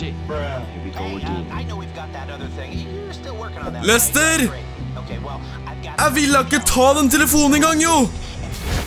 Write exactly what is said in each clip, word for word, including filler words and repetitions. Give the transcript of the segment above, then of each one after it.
shit. Bruh. Here we go hey, again. Uh, I know we've got that other thing. You're still working on that. Lester! Okay, well, I've got Jeg vil ikke ta den telefonen engang, jo!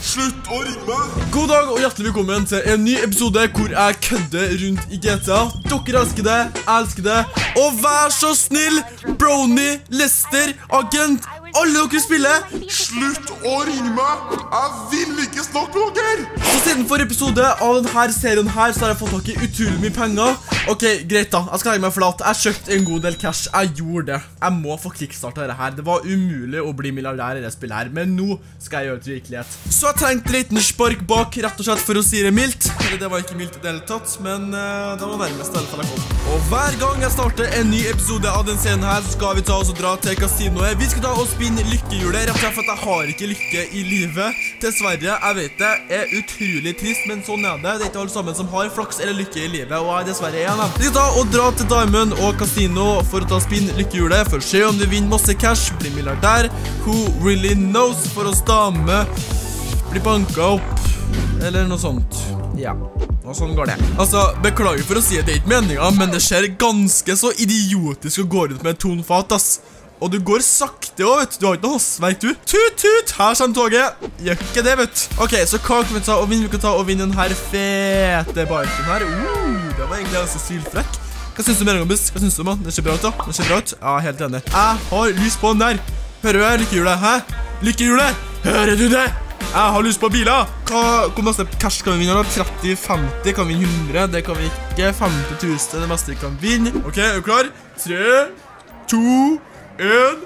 Slutt å ringe! God dag og hjertelig velkommen til en ny episode hvor jeg kødder rundt i G T A. Dere elsker det, jeg elsker det. Og vær så snill, Brony, Lester, agent, alle dere spiller. Slutt å ringe meg! Jeg vil ikke snakke med dere! Så siden for episode av denne serien her, så har jeg fått tak i utrolig mye penger. Ok, greit da, jeg skal legge meg flat. Jeg kjøpte en god del cash, jeg gjorde det. Jeg må få kickstartet dette her. Det var umulig å bli milliardær i det spillet her, men nå skal jeg gjøre det til virkelighet. Så jeg trengte litt spark bak, rett og slett, for å si det mildt. Det var ikke mildt i det hele tatt, men uh, det var nærmest i alle fall jeg kom. Og hver gang jeg starter en ny episode av den scenen her, så skal vi ta oss og dra til kasinoet. Vi skal ta og spinne lykkehjulet, rett og slett, for at jeg har ikke lykke i livet. Dessverre, jeg vet det, er utrolig trist, men sånn er det. Det er ikke alle sammen som har flaks eller lykke i livet, og jeg dessverre er dem. Vi skal ta og dra til Diamond og kasino for å ta spinne lykkehjulet, for å se om vi vinner masse cash, blir milliardær. Who really knows, for å stamme... bli banket opp, eller noe sånt. Ja, og sånn går det. Altså, beklager for å si at det er ikke meningen, men det skjer ganske så idiotisk å gå ut med et tonfat, ass. Og du går sakte også, vet du. Du har ikke noe hastverk, du. Tut, tut! Her kommer toget. Gjør ikke det, vet du. Ok, så hva kan vi ta og vinne? Vi kan ta og vinne den her fete biken her. Uh, det var egentlig ganske sylfrekk. Hva synes du mer om buss? Hva synes du om? Det ser bra ut da. Det ser bra ut. Ja, helt enig. Jeg har lyst på den der. Hører du her? Lykkehjulet, hæ? Lykkehjulet! Hører du det? Jeg har lyst på biler! Hvor masse cash kan vi vinne da? tretti, femti, kan vi vinne hundre? Det kan vi ikke. femti tusen, det meste vi kan vinne. Ok, er du klar? tre, to, en...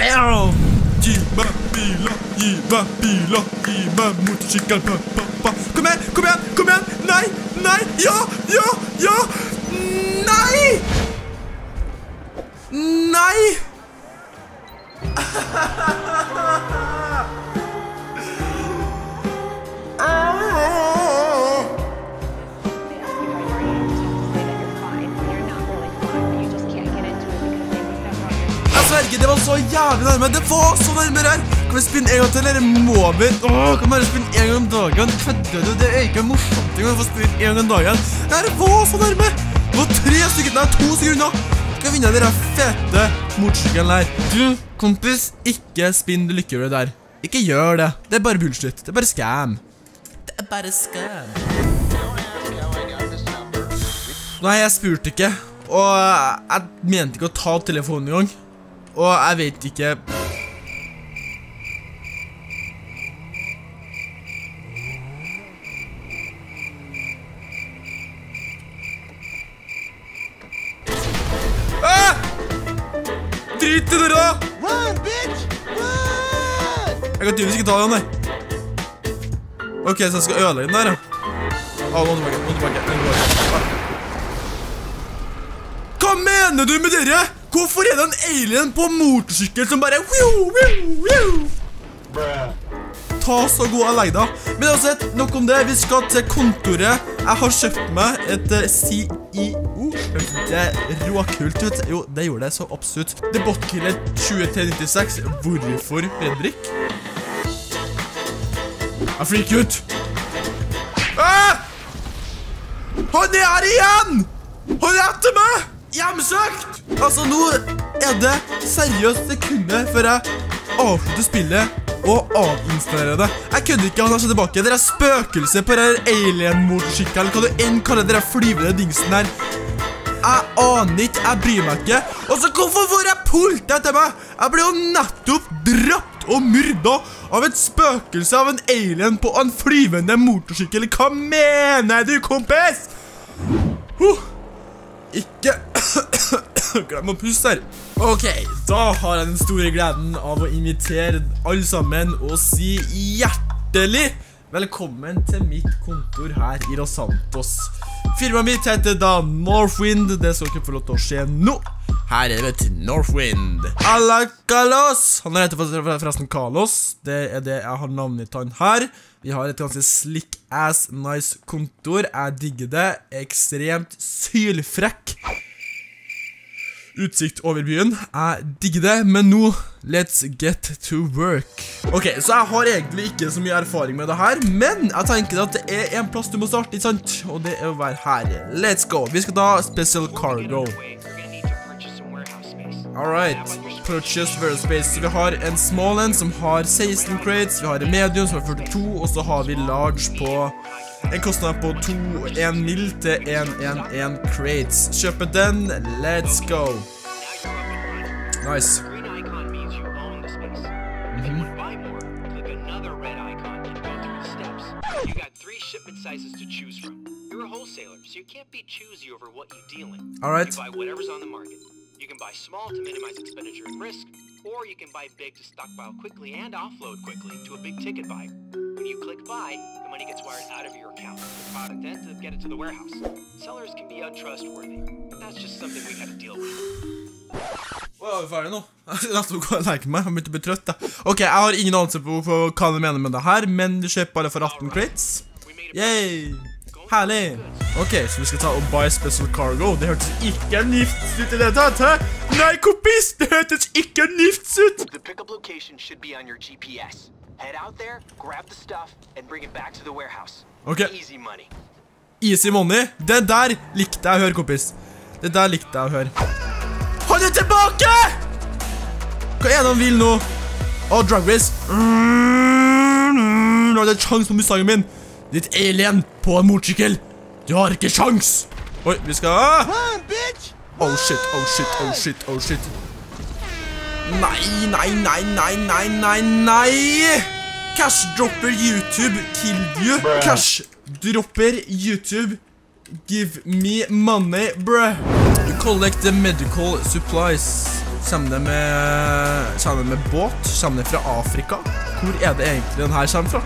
Damn! Gi meg biler, gi meg biler, gi meg motorskikker. Kom igjen, kom igjen, kom igjen! Nei, nei, ja, ja, ja! Nei! Nei! Det var så jævlig nærme, det var så nærme her. Kan vi spinne en gang til, eller må vi? Åh, kan vi bare spinne en gang om dagen? Kødder du, det er ikke morsomt engang å få spinne en gang om dagen. Det var så nærme. Det var tre stykker, nei, to stykker unna. Skal vi vinne dere fete motorsykkelen her. Du, kompis, ikke spinn lykkehjulet der. Ikke gjør det, det er bare bullshit, det er bare scam. Det er bare scam. Nei, jeg spurte ikke, og jeg mente ikke å ta telefonen engang. Og jeg vet ikke. Ah! Drit i dere da! Run, bitch! Run! Jeg kan tydeligvis ikke ta den der. Ok, så jeg skal ødelegge den der da. Å, nå tilbake, nå tilbake, nå tilbake. Hva mener du med dere? Hvorfor er det en alien på motorsykkel som bare wiu, wiu, wiu? Ta så god av leida. Men uansett, nok om det. Vi skal til kontoret. Jeg har kjøpt meg et C E O. Det råkult ut. Jo, det gjorde det så absolutt. The Bot Killer to tre nine seks. Hvorfor, Fredrik? Jeg flikker ut. Ah! Han er her igjen! Han er etter meg! Hjemsøkt! Altså, nå er det seriøst sekundet før jeg avslutter spillet og avinstallerer det. Jeg kødde ikke, han har seg tilbake. Det er spøkelse på den alien-motorskikkelen. Kan du enn kalle den flyvende dingsen her? Jeg aner ikke, jeg bryr meg ikke. Og så hvorfor får jeg pult etter meg? Jeg ble jo nettopp drapt og myrda av et spøkelse av en alien på en flyvende motorskikkel. Hva mener du, kompis? Huh! Ikke glem å puste her. Ok, da har jeg den store gleden av å invitere alle sammen og si hjertelig velkommen til mitt kontor her i Rosantos. Firmaet mitt heter da Nordavinden. Det skal ikke få lov til å skje nå. Her er det til Nordavinden. Alla Kalos. Han heter forresten Kalos. Det er det jeg har navnet til han her. Vi har et ganske slick ass nice kontor. Jeg digger det. Ekstremt sylfrekk. utsikt over byen. Jeg digger det, men nå, let's get to work. Ok, så jeg har egentlig ikke så mye erfaring med det her, men jeg tenker at det er en plass du må starte, ikke sant? Og det er å være her. Let's go, vi skal ta Special Cargo. Alright, purchase workspace. Så vi har en small end som har seksten crates, vi har en medium som har førtito, og så har vi large på en kostnad på to komma en mil til en komma en en crates. Kjøpe den, let's go. Nice. Mm-hmm. Alright. You can buy small to minimize expenditure and risk, or you can buy big to stockpile quickly and offload quickly to a big ticket buyer. When you click buy, the money gets wired out of your account. The product then to get it to the warehouse. Sellers can be untrustworthy. That's just something we gotta deal with. Wow, vi er ferdig nå. Jeg skal gå og leke meg, jeg begynte å bli trøtt da. Ok, jeg har ingen anelse på hva du mener med det her, men du kjøper bare for atten crates. Yay! Herlig! Ok, så vi skal ta og buy Special Cargo. Det hørtes ikke nifts ut i det tatt, hæ? Nei, kopis! Det hørtes ikke nifts ut! The pick-up location should be on your G P S. Head out there, grab the stuff, and bring it back to the warehouse. Ok. Easy money. Easy money? Det der likte jeg å høre, kopis. Det der likte jeg å høre. Hold det tilbake! Hva er det han vil nå? Åh, Drag Race. Nå er det en sjans på mustangen min. Ditt alien på en motorsykkel. Du har ikke sjans. Oi, vi skal... Oh shit, oh shit, oh shit, oh shit. Nei, nei, nei, nei, nei, nei, nei. Cash dropper YouTube killed you. Cash dropper YouTube. Give me money, bruh. Collect the medical supplies. Kommer det med... Kommer det med båt? Kommer det fra Afrika? Hvor er det egentlig den her kommer fra?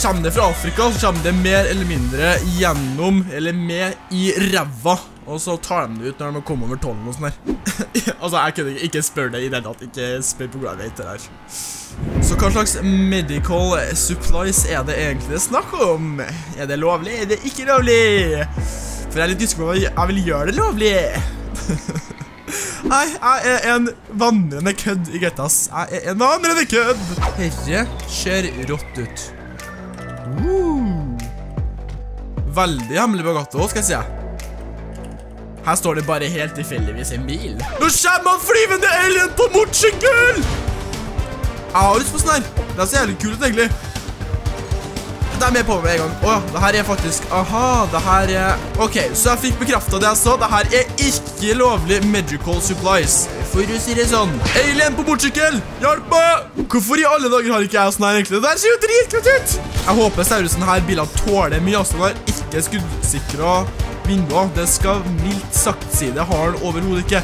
Kommer det fra Afrika, så kommer det mer eller mindre gjennom, eller med i ræva. Og så tar de det ut når de kommer over tolv og sånn her. Altså, jeg kunne ikke, ikke spørre det i den at ikke spør på grad etter her. Så hva slags medical supplies er det egentlig det snakk om? Er det lovlig? Er det ikke lovlig? For jeg er litt usikker på, jeg vil gjøre det lovlig. Nei, jeg er en vandrende kødd i G T A. Jeg er en vandrende kødd. Herre, ser rått ut. Uh. Veldig hemmelig bagatte også, skal jeg si. Her står det bare helt tilfeldigvis en bil. Nå kommer han flyvende alien på motorsykkel! Jeg har lyst på sånn her. Det er så jævlig kult egentlig. Det er med på med en gang. Åja, det her er faktisk... Aha, det her er... Ok, så jeg fikk bekraftet det jeg sa. Det her er ikke lovlig medical supplies. For å si det sånn. Alien på motorsykkel! Hjelp meg! Hvorfor i alle dager har ikke jeg sånn her egentlig? Det her ser jo dritkult ut! Jeg håper Saurusen her bilen tåler mye, altså den har ikke skuddsikret vinduer. Det skal mildt sagt si, det har den overhodet ikke.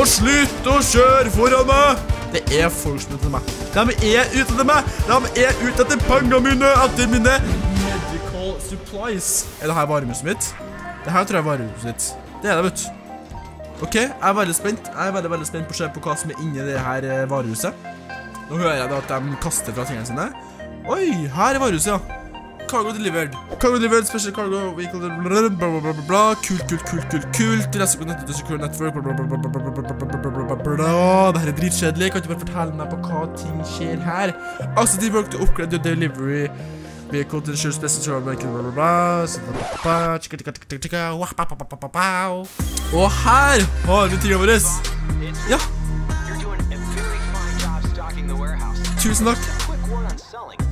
Og slutt å kjøre foran meg! Det er folk som er til meg. De er ute etter meg! De er ute etter pangene mine, etter mine medical supplies. Er det her varehuset mitt? Det her tror jeg er varehuset mitt. Det er det, vet du. Ok, jeg er veldig spent. Jeg er veldig, veldig spent på å se på hva som er inne i det her varehuset. Nå hører jeg at de kaster fra tingene sine. Oi, her er varehuset, ja. Cargo delivered. Cargo delivered, special cargo vehicle, blablabla. Kult, kult, kult, kult, kult. Lese på nettet og secure network, blablabla. Dette er dritkjedelig. Kan du bare fortelle meg på hva ting skjer her? Altså, de brukte upgrade your delivery vehicle til kjøres best og blablabla. Og her har vi tingene våre. Ja. Tusen takk.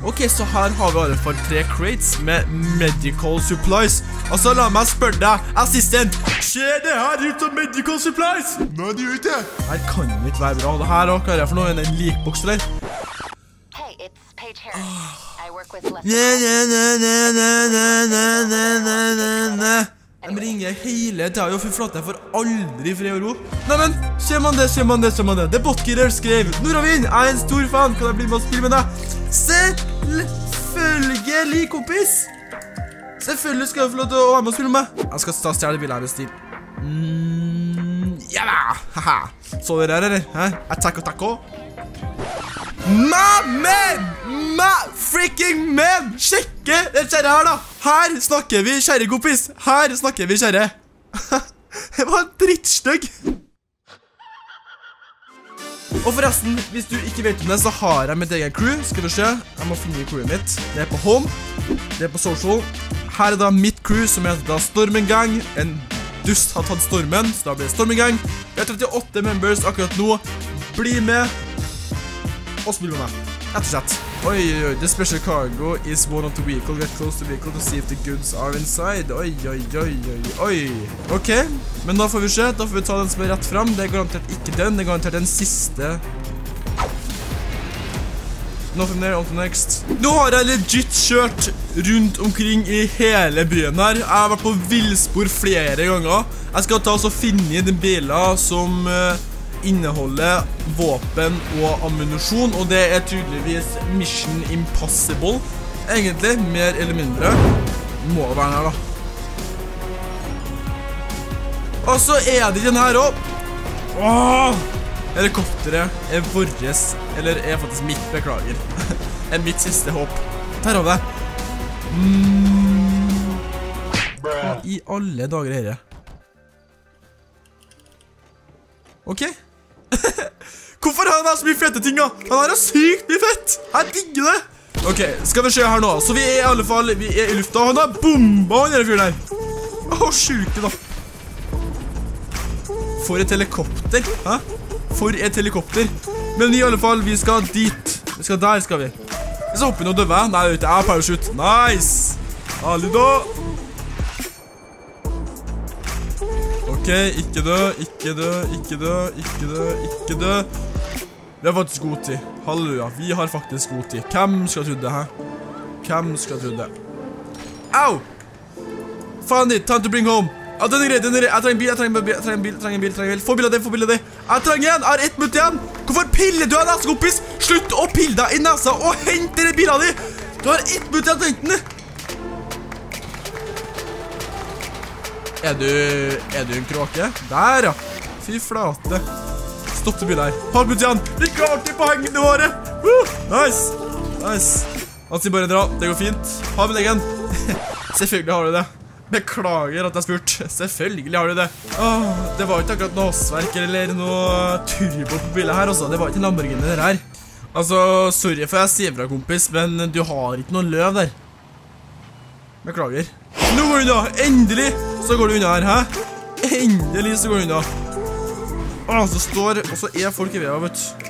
Ok, så her har vi i hvert fall tre crates med medical supplies. Altså, la meg spørre deg, assistent. Skjer det her ut av medical supplies? Nå er de ute. Her kan det ikke være bra. Det her også er for noe enn en likboks der. Hey, it's Paige Harris. I work with Lyft. Næ, næ, næ, næ, næ, næ, næ, næ, næ, næ, næ. De ringer hele tida, jo for flott, jeg får aldri fred og ro. Neimen, ser man det, ser man det, ser man det. The Bot Killer skrev, Nordavinden, jeg er en stor fan, kan jeg bli med å spille med deg? Selvfølgelig, kompis. Selvfølgelig skal jeg få lov til å være med å spille med. Jeg skal ta stjerne bilen her med stil. Mm, jævla, haha. Så dere her, eller? Attack og takko. Ma, men, ma, freaking men. Sjekke den kjære her da. Her snakker vi kjære, kompis. Her snakker vi kjære. Det var drittstøgg. Og forresten, hvis du ikke vet om det, så har jeg mitt egen crew. Skal vi se, jeg må finne crewet mitt. Det er på home, det er på social. Her er da mitt crew som heter da Stormengang. En dust har tatt stormen, så da blir det Stormengang. Vi har tretti-åtte members akkurat nå. Bli med og spill med meg. Ettersett. Oi, oi, the special cargo is worn on the vehicle. Get close to the vehicle to see if the goods are inside. Oi, oi, oi, oi, oi. Ok, men da får vi se. Da får vi ta den som er rett frem. Det er garantert ikke den. Det er garantert den siste. Nothing there, on to next. Nå har jeg legit kjørt rundt omkring i hele byen her. Jeg har vært på villspor flere ganger. Jeg skal ta og finne den bilen som inneholder våpen og ammunisjon, og det er tydeligvis Mission Impossible. Egentlig, mer eller mindre. Må være den her, da. Og så er det den her også. Åh! Helikopteret er våres, eller er faktisk mitt, beklager. Det er mitt siste håp. Der har vi det. Mm. Hva i alle dager er det? Ok. Hvorfor har han her så mye fete ting da? Han her er sykt mye fett. Jeg digger det. Ok, skal vi se her nå. Så vi er i alle fall, vi er i lufta. Han har bomba han denne fyren her. Åh, sykt da. For et helikopter. Hæ? For et helikopter. Men i alle fall, vi skal dit. Vi skal der, skal vi. Vi skal hoppe inn og døve. Nei, det er parachute. Nice. Alle da. Ok, ikke dø, ikke dø, ikke dø, ikke dø, ikke dø. Vi har faktisk god tid. Halleluja, vi har faktisk god tid. Hvem skal trodde det her? Hvem skal trodde det? Au! Faen ditt, time to bring home. Jeg trenger bil, jeg trenger bil, jeg trenger bil, jeg trenger bil, jeg trenger bil. Få bil av det, få bil av det. Jeg trenger en, jeg har ett minutt igjen. Hvorfor piller du av nesa, kompis? Slutt å pille deg i nesa og hent dere bilen din. Du har ett minutt igjen til å hente den. Er du, er du en kråke? Der, ja. Fy flate. Stopp til bilen her. Halvbundt igjen. Vi klarte på hengene våre. Woo! Nice. Nice. Han sier bare dra. Det går fint. Ha med leggen. Selvfølgelig har du det. Beklager at jeg spurt. Selvfølgelig har du det. Åh, det var ikke akkurat noe håsverk eller noe turbo på bilen her også. Det var ikke en Lamborghini der her. Altså, sorry for jeg sier fra, kompis, men du har ikke noen løv der. Beklager. Nå går du unna! Endelig så går du unna her, hæ? Endelig så går du unna. Åh, så står, og så er folk i vea, vet du.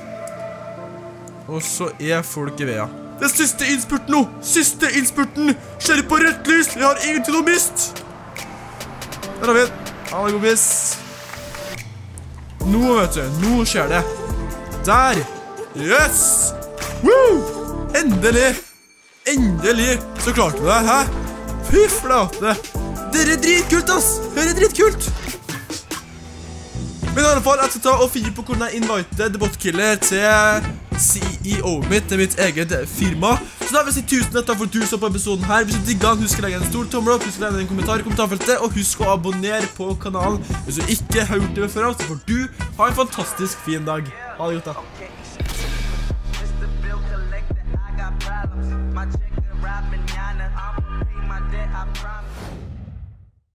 Og så er folk i vea. Det er siste innspurten nå! Siste innspurten! Kjører på rødt lys! Jeg har ingenting å mist! Der har vi en. Ha det god miss. Nå, vet du. Nå skjer det. Der! Yes! Woo! Endelig! Endelig så klarte vi det, hæ? Fy flate! Dere er dritkult, ass! Dere er dritkult! Men i alle fall, jeg skal ta og finne på hvordan jeg inviter The Bot Killer til C E O-et mitt, til mitt eget firma. Så da vil jeg si tusen takk for at du så på episoden her. Hvis du digger den, husk å legge en stor tommel opp, husk å legge en kommentar i kommentarfeltet, og husk å abonnere på kanalen. Hvis du ikke har gjort det før, så får du ha en fantastisk fin dag. Ha det godt, da. I'm